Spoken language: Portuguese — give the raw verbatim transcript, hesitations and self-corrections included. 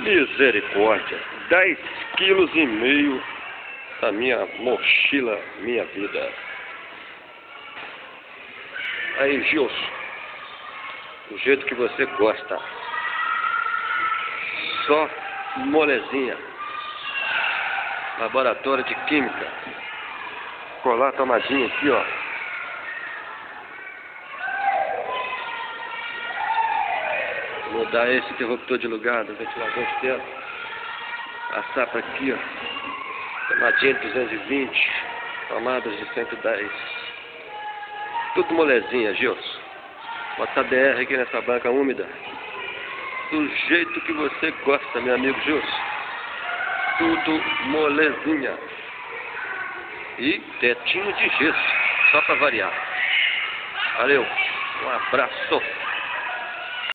Misericórdia, dez quilos e meio da minha mochila, minha vida. Aí, Gilson, do jeito que você gosta. Só molezinha. Laboratório de Química. Colar a tomadinha aqui, ó. Mudar esse interruptor de lugar do ventilador externo. A sapa aqui, ó. Tomadinha de duzentos e vinte. Tomadas de cento e dez. Tudo molezinha, Gilson. Botar D R aqui nessa banca úmida. Do jeito que você gosta, meu amigo Gilson. Tudo molezinha. E tetinho de gesso. Só pra variar. Valeu. Um abraço.